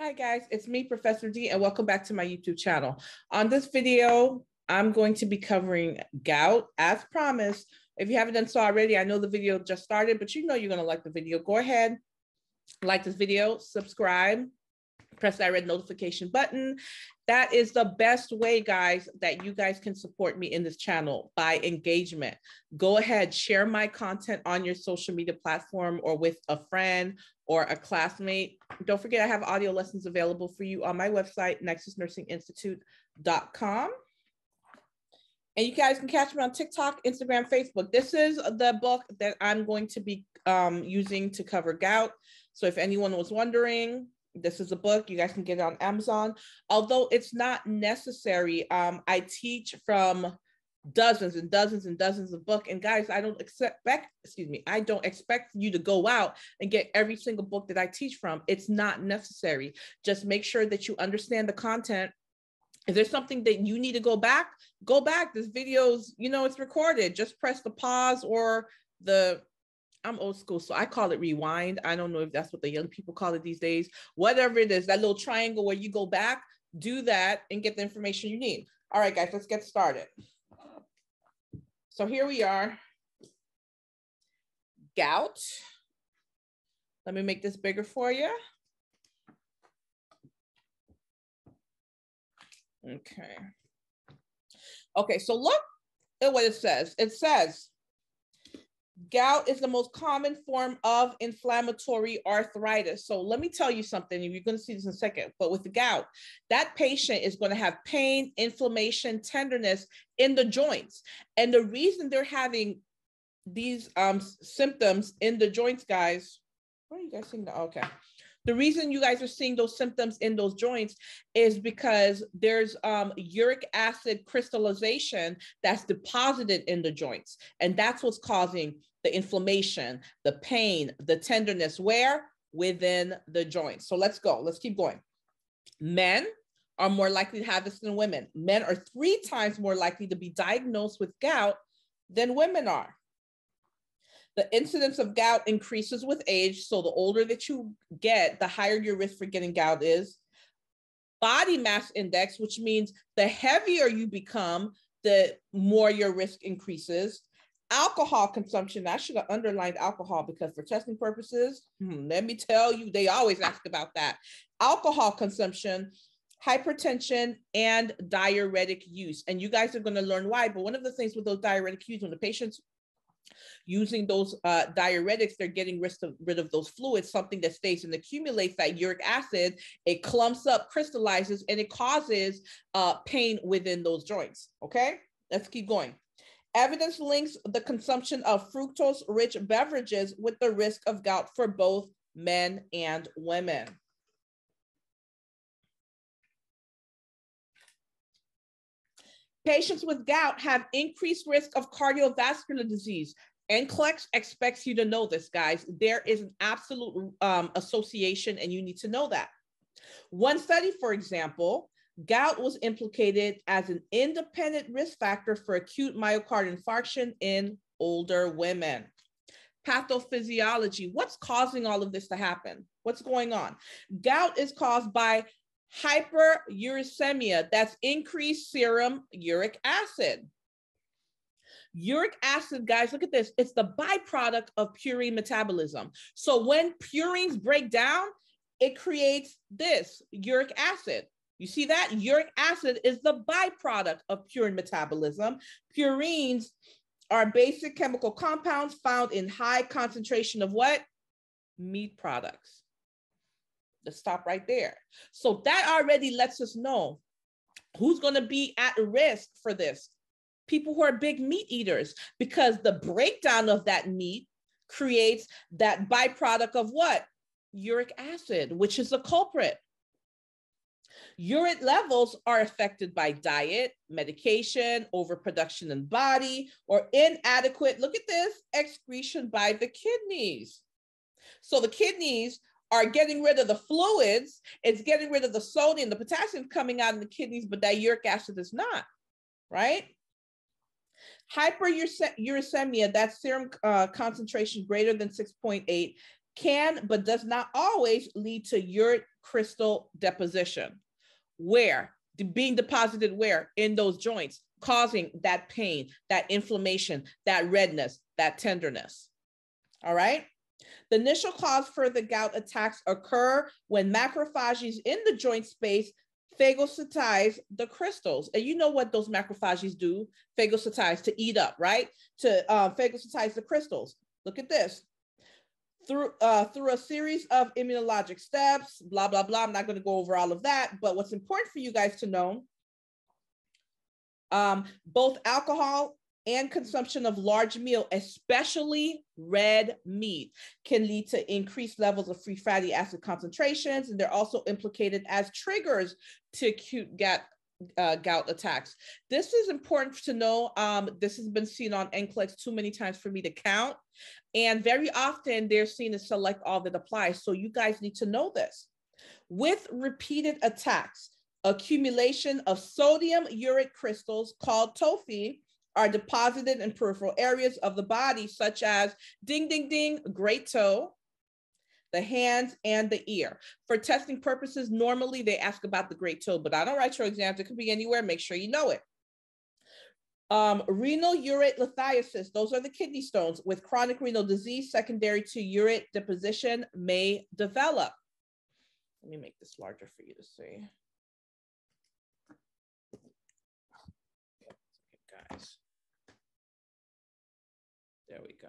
Hi guys, it's me, Professor D, and welcome back to my YouTube channel. On this video, I'm going to be covering gout as promised. If you haven't done so already, I know the video just started, but you know you're gonna like the video. Go ahead, like this video, subscribe, press that red notification button. That is the best way, guys, that you guys can support me in this channel, by engagement. Go ahead, share my content on your social media platform or with a friend or a classmate. Don't forget, I have audio lessons available for you on my website, NexusNursingInstitute.com. And you guys can catch me on TikTok, Instagram, Facebook. This is the book that I'm going to be using to cover gout. So if anyone was wondering, this is a book. You guys can get it on Amazon. Although it's not necessary, I teach from dozens and dozens and dozens of books. And guys, I don't expect you to go out and get every single book that I teach from. It's not necessary. Just make sure that you understand the content. If there's something that you need to go back, go back. This video's, you know, it's recorded. Just press the pause or the, I'm old school, so I call it rewind. I don't know if that's what the young people call it these days. Whatever it is, that little triangle where you go back, do that and get the information you need. All right, guys, let's get started. So here we are. Gout. Let me make this bigger for you. Okay. Okay, so look at what it says. It says, gout is the most common form of inflammatory arthritis. So let me tell you something, and you're going to see this in a second, but with the gout, that patient is going to have pain, inflammation, tenderness in the joints. And the reason they're having these symptoms in the joints, guys, what are you guys seeing? Okay. The reason you guys are seeing those symptoms in those joints is because there's uric acid crystallization that's deposited in the joints. And that's what's causing the inflammation, the pain, the tenderness, where? Within the joints. So let's go, let's keep going. Men are more likely to have this than women. Men are 3 times more likely to be diagnosed with gout than women are. The incidence of gout increases with age. So the older that you get, the higher your risk for getting gout is. Body mass index, which means the heavier you become, the more your risk increases. Alcohol consumption. I should have underlined alcohol, because for testing purposes, let me tell you, they always ask about that. Alcohol consumption, hypertension, and diuretic use. And you guys are going to learn why. But one of the things with those diuretic use, when the patient's using those diuretics, they're getting rid of those fluids, something that stays and accumulates, that uric acid. It clumps up, crystallizes, and it causes pain within those joints. Okay, let's keep going. Evidence links the consumption of fructose-rich beverages with the risk of gout for both men and women. Patients with gout have increased risk of cardiovascular disease. NCLEX expects you to know this, guys. There is an absolute association, and you need to know that. One study, for example, gout was implicated as an independent risk factor for acute myocardial infarction in older women. Pathophysiology, what's causing all of this to happen? What's going on? Gout is caused by hyperuricemia, that's increased serum uric acid. Uric acid, guys, look at this. It's the byproduct of purine metabolism. So when purines break down, it creates this uric acid. You see that? Uric acid is the byproduct of purine metabolism. Purines are basic chemical compounds found in high concentration of what? Meat products. Let's stop right there. So that already lets us know who's going to be at risk for this. People who are big meat eaters, because the breakdown of that meat creates that byproduct of what? Uric acid, which is the culprit. Uric levels are affected by diet, medication, overproduction in the body, or inadequate, look at this, excretion by the kidneys. So the kidneys are getting rid of the fluids, it's getting rid of the sodium, the potassium coming out in the kidneys, but that uric acid is not, right? Hyperuricemia, that serum concentration greater than 6.8, can but does not always lead to uric crystal deposition. Where? Being deposited where? In those joints, causing that pain, that inflammation, that redness, that tenderness. All right. The initial cause for the gout attacks occur when macrophages in the joint space phagocytize the crystals. And you know what those macrophages do? Phagocytize, to eat up, right? To phagocytize the crystals. Look at this. Through a series of immunologic steps, blah, blah, blah. I'm not going to go over all of that, but what's important for you guys to know, both alcohol and consumption of large meal, especially red meat, can lead to increased levels of free fatty acid concentrations, and they're also implicated as triggers to acute gout attacks. This is important to know. This has been seen on NCLEX too many times for me to count, and very often they're seen as select all that applies, so you guys need to know this. With repeated attacks, accumulation of sodium urate crystals called tophi are deposited in peripheral areas of the body, such as ding, ding, ding, great toe, the hands, and the ear. For testing purposes, normally they ask about the great toe, but I don't write your exams. It could be anywhere. Make sure you know it. Renal urate lithiasis, those are the kidney stones, with chronic renal disease secondary to urate deposition may develop. Let me make this larger for you to see. Okay, guys. There we go.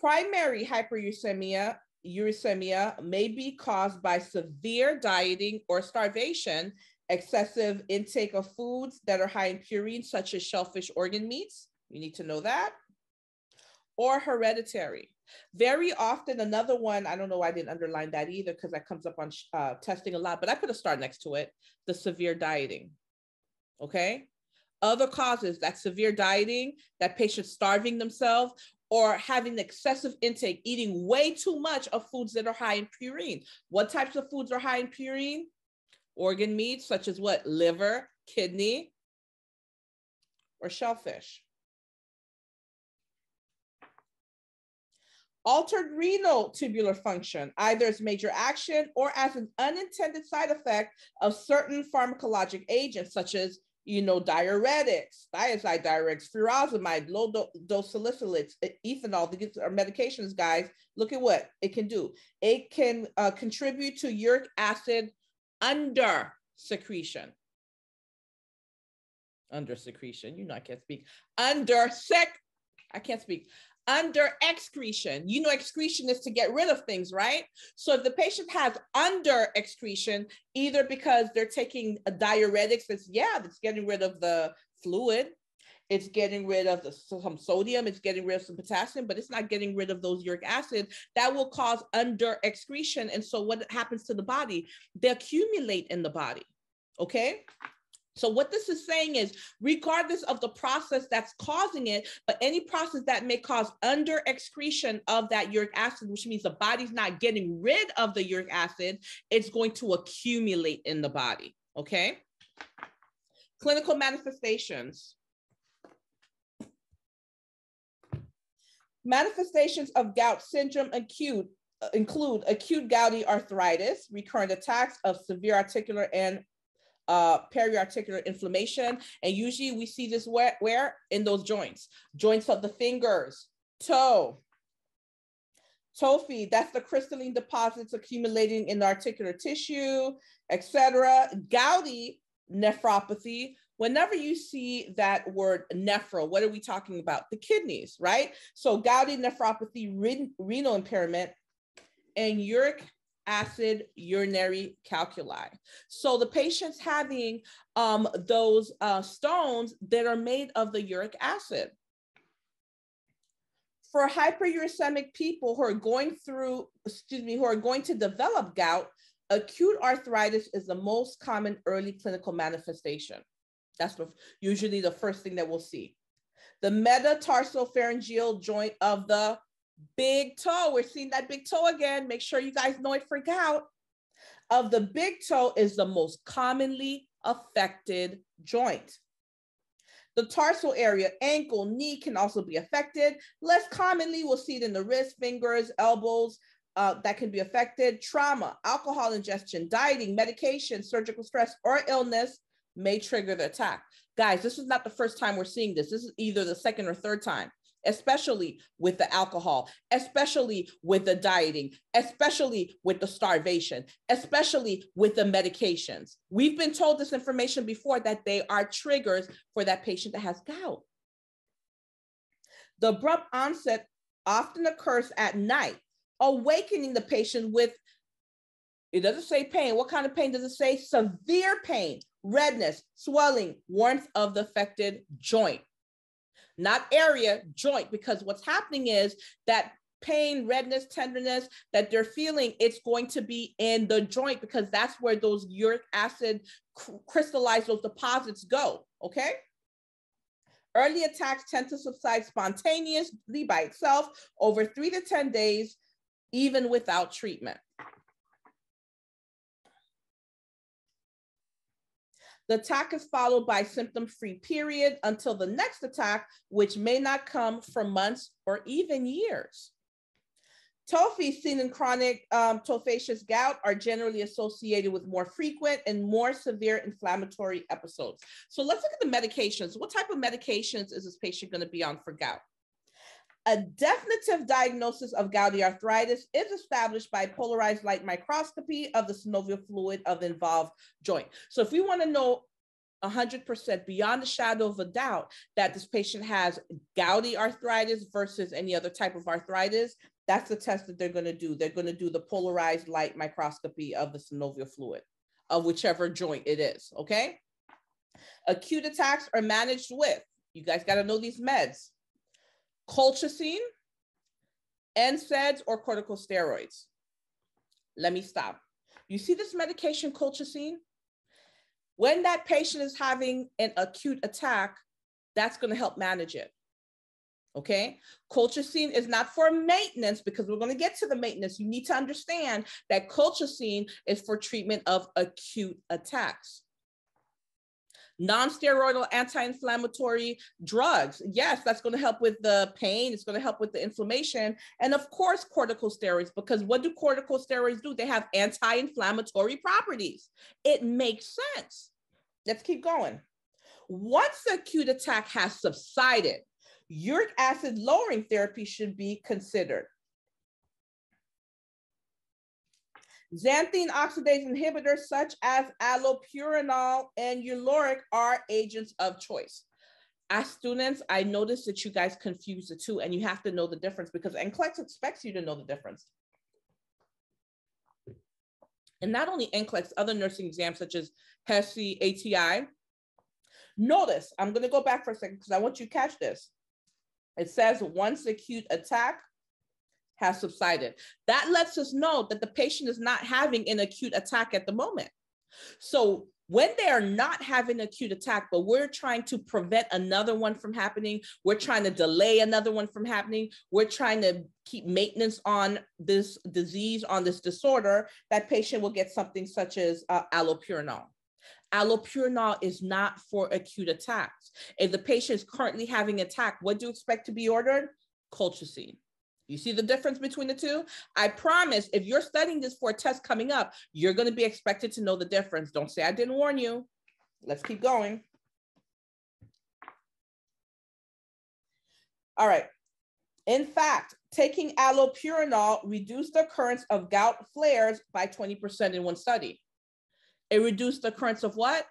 Primary hyperuricemia may be caused by severe dieting or starvation, excessive intake of foods that are high in purine, such as shellfish, organ meats. You need to know that. Or hereditary. Very often, another one, I don't know why I didn't underline that either, because that comes up on testing a lot, but I put a star next to it, the severe dieting, okay? Other causes, that severe dieting, that patient starving themselves, or having excessive intake, eating way too much of foods that are high in purine. What types of foods are high in purine? Organ meats, such as what? Liver, kidney, or shellfish. Altered renal tubular function, either as major action or as an unintended side effect of certain pharmacologic agents, such as, you know, diuretics, thiazide diuretics, furosemide, low-dose salicylates, ethanol. These are medications, guys. Look at what it can do. It can contribute to uric acid under secretion. Under secretion. You know I can't speak. Under excretion. You know, excretion is to get rid of things, right? So if the patient has under excretion, either because they're taking a diuretics that's getting rid of the fluid, it's getting rid of some sodium, it's getting rid of some potassium, but it's not getting rid of those uric acid, that will cause under excretion. And so what happens to the body? They accumulate in the body, okay? So what this is saying is, regardless of the process that's causing it, but any process that may cause under excretion of that uric acid, which means the body's not getting rid of the uric acid, it's going to accumulate in the body, okay? Clinical manifestations. Manifestations of gout syndrome include acute gouty arthritis, recurrent attacks of severe articular and periarticular inflammation, and usually we see this where? In those joints of the fingers, toe, tophi, that's the crystalline deposits accumulating in the articular tissue, etc. Gouty nephropathy. Whenever you see that word nephro, what are we talking about? The kidneys, right? So gouty nephropathy, renal impairment, and uric acid urinary calculi. So the patient's having those stones that are made of the uric acid. For hyperuricemic people who are going to develop gout, acute arthritis is the most common early clinical manifestation. That's usually the first thing that we'll see. The metatarsopharyngeal joint of the big toe, we're seeing that big toe again. Make sure you guys know it for gout. Of the big toe is the most commonly affected joint. The tarsal area, ankle, knee can also be affected. Less commonly, we'll see it in the wrists, fingers, elbows that can be affected. Trauma, alcohol ingestion, dieting, medication, surgical stress, or illness may trigger the attack. Guys, this is not the first time we're seeing this. This is either the second or third time, especially with the alcohol, especially with the dieting, especially with the starvation, especially with the medications. We've been told this information before that they are triggers for that patient that has gout. The abrupt onset often occurs at night, awakening the patient with, it doesn't say pain. What kind of pain does it say? Severe pain, redness, swelling, warmth of the affected joint. Not area, joint, because what's happening is that pain, redness, tenderness that they're feeling, it's going to be in the joint because that's where those uric acid crystallized, those deposits go, okay? Early attacks tend to subside spontaneously by itself over 3 to 10 days, even without treatment. The attack is followed by symptom-free period until the next attack, which may not come for months or even years. Tophi seen in chronic tophaceous gout are generally associated with more frequent and more severe inflammatory episodes. So let's look at the medications. What type of medications is this patient going to be on for gout? A definitive diagnosis of gouty arthritis is established by polarized light microscopy of the synovial fluid of the involved joint. So if we want to know 100% beyond the shadow of a doubt that this patient has gouty arthritis versus any other type of arthritis, that's the test that they're going to do. They're going to do the polarized light microscopy of the synovial fluid of whichever joint it is, okay? Acute attacks are managed with, you guys got to know these meds, colchicine, NSAIDs, or corticosteroids. Let me stop. You see this medication, colchicine? When that patient is having an acute attack, that's going to help manage it. Okay? Colchicine is not for maintenance because we're going to get to the maintenance. You need to understand that colchicine is for treatment of acute attacks. Non-steroidal anti-inflammatory drugs. Yes, that's going to help with the pain. It's going to help with the inflammation. And of course, corticosteroids, because what do corticosteroids do? They have anti-inflammatory properties. It makes sense. Let's keep going. Once the acute attack has subsided, uric acid lowering therapy should be considered. Xanthine oxidase inhibitors such as allopurinol and euloric are agents of choice. As students, I notice that you guys confuse the two and you have to know the difference because NCLEX expects you to know the difference. And not only NCLEX, other nursing exams such as HESI, ATI. Notice, I'm going to go back for a second because I want you to catch this. It says once acute attack has subsided. That lets us know that the patient is not having an acute attack at the moment. So when they are not having an acute attack, but we're trying to prevent another one from happening, we're trying to delay another one from happening, we're trying to keep maintenance on this disease, on this disorder, that patient will get something such as allopurinol. Allopurinol is not for acute attacks. If the patient is currently having an attack, what do you expect to be ordered? Colchicine. You see the difference between the two? I promise if you're studying this for a test coming up, you're going to be expected to know the difference. Don't say I didn't warn you. Let's keep going. All right. In fact, taking allopurinol reduced the occurrence of gout flares by 20% in one study. It reduced the occurrence of what?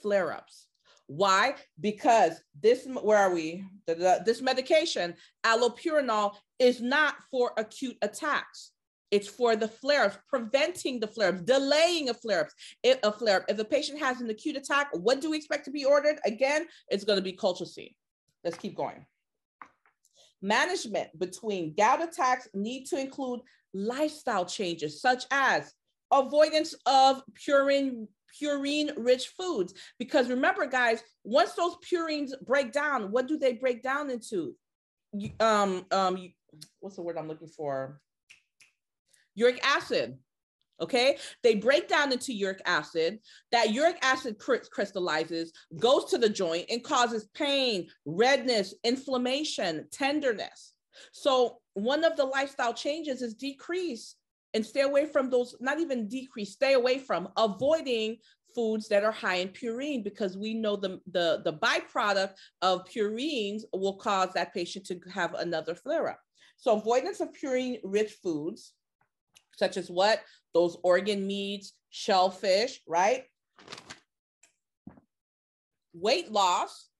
Flare-ups. Why? Because this, where are we? This medication, allopurinol, is not for acute attacks. It's for the flare-ups, preventing the flare-ups, delaying a flare-up. If a patient has an acute attack, what do we expect to be ordered? Again, it's going to be colchicine. Let's keep going. Management between gout attacks need to include lifestyle changes, such as avoidance of purine-rich foods. Because remember, guys, once those purines break down, what do they break down into? What's the word I'm looking for? Uric acid. Okay, they break down into uric acid. That uric acid crystallizes, goes to the joint and causes pain, redness, inflammation, tenderness. So one of the lifestyle changes is decrease and stay away from those, not even decrease, stay away from avoiding foods that are high in purine, because we know the byproduct of purines will cause that patient to have another flare-up. So avoidance of purine-rich foods, such as what? Those organ meats, shellfish, right? Weight loss.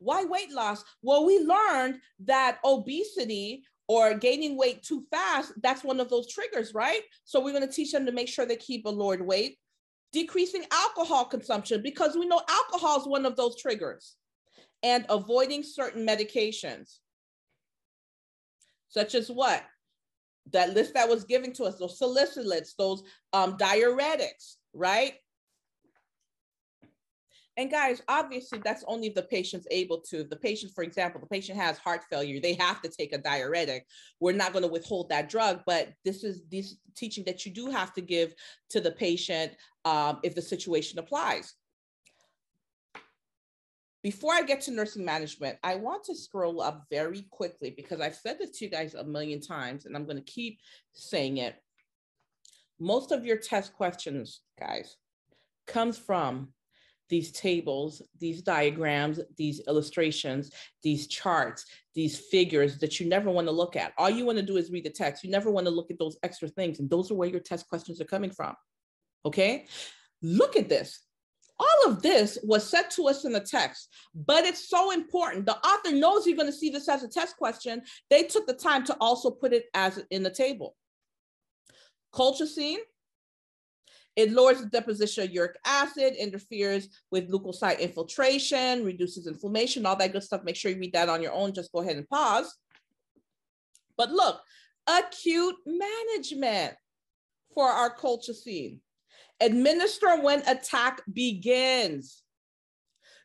Why weight loss? Well, we learned that obesity or gaining weight too fast, that's one of those triggers, right? So we're going to teach them to make sure they keep a lowered weight. Decreasing alcohol consumption, because we know alcohol is one of those triggers. And avoiding certain medications, such as what? That list that was given to us, those salicylates, those diuretics, right? And guys, obviously that's only if the patient's able to. If the patient, for example, the patient has heart failure, they have to take a diuretic. We're not going to withhold that drug, but this is this teaching that you do have to give to the patient if the situation applies. Before I get to nursing management, I want to scroll up very quickly because I've said this to you guys a million times and I'm going to keep saying it. Most of your test questions, guys, comes from these tables, these diagrams, these illustrations, these charts, these figures that you never want to look at. All you want to do is read the text. You never want to look at those extra things. And those are where your test questions are coming from. Okay? Look at this. All of this was said to us in the text, but it's so important. The author knows you're going to see this as a test question. They took the time to also put it as in the table. Colchicine, it lowers the deposition of uric acid, interferes with leukocyte infiltration, reduces inflammation, all that good stuff. Make sure you read that on your own. Just go ahead and pause. But look, acute management for our colchicine. Administer when attack begins.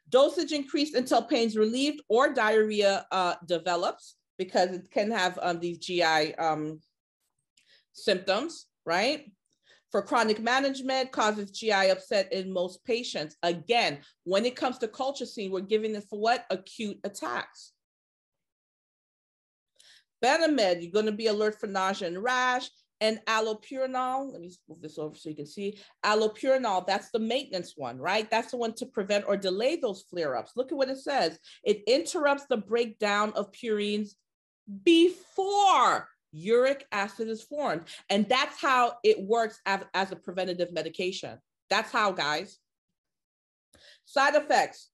Dosage increased until pain's relieved or diarrhea develops, because it can have these GI symptoms, right? For chronic management, causes GI upset in most patients. Again, when it comes to colchicine, we're giving it for what? Acute attacks. Benemid, you're going to be alert for nausea and rash. And allopurinol, let me move this over so you can see. Allopurinol, that's the maintenance one, right? That's the one to prevent or delay those flare-ups. Look at what it says. It interrupts the breakdown of purines before uric acid is formed. And that's how it works as a preventative medication. That's how, guys. Side effects.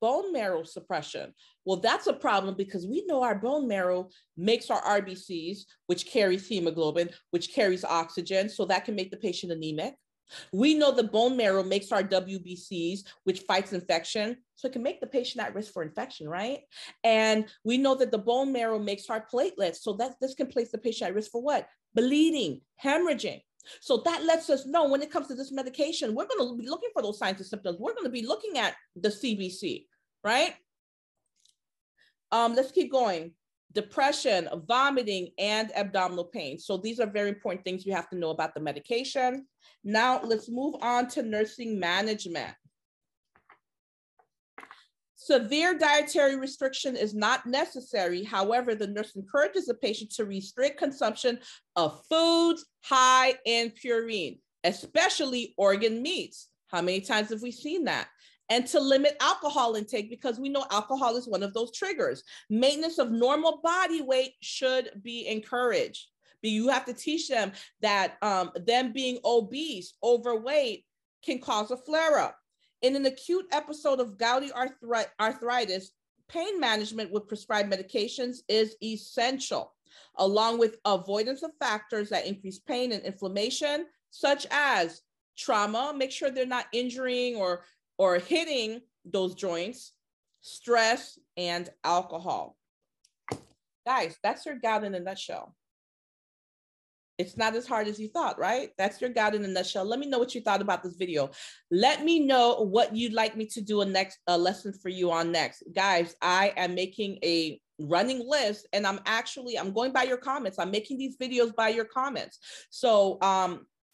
Bone marrow suppression. Well, that's a problem because we know our bone marrow makes our RBCs, which carries hemoglobin, which carries oxygen, so that can make the patient anemic. We know the bone marrow makes our WBCs, which fights infection, so it can make the patient at risk for infection, right? And we know that the bone marrow makes our platelets, so that this can place the patient at risk for what? Bleeding, hemorrhaging. So that lets us know when it comes to this medication, we're going to be looking for those signs and symptoms. We're going to be looking at the CBC, right? Let's keep going. Depression, vomiting, and abdominal pain. So these are very important things you have to know about the medication. Now let's move on to nursing management. Severe dietary restriction is not necessary. However, the nurse encourages the patient to restrict consumption of foods high in purine, especially organ meats. How many times have we seen that? And to limit alcohol intake, because we know alcohol is one of those triggers. Maintenance of normal body weight should be encouraged. But you have to teach them that them being obese, overweight, can cause a flare-up. In an acute episode of gouty arthritis, pain management with prescribed medications is essential, along with avoidance of factors that increase pain and inflammation, such as trauma. Make sure they're not injuring or hitting those joints, stress, and alcohol. Guys, that's your gout in a nutshell. It's not as hard as you thought, right? That's your gout in a nutshell. Let me know what you thought about this video. Let me know what you'd like me to do a lesson for you on next. Guys, I am making a running list and I'm going by your comments. I'm making these videos by your comments. So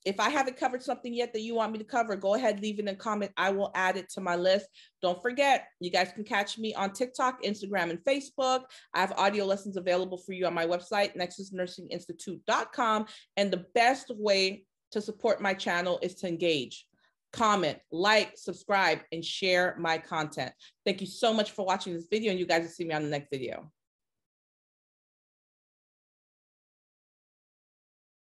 If I haven't covered something yet that you want me to cover, go ahead, leave it in a comment. I will add it to my list. Don't forget, you guys can catch me on TikTok, Instagram, and Facebook. I have audio lessons available for you on my website, NexusNursingInstitute.com. And the best way to support my channel is to engage, comment, like, subscribe, and share my content. Thank you so much for watching this video, and you guys will see me on the next video.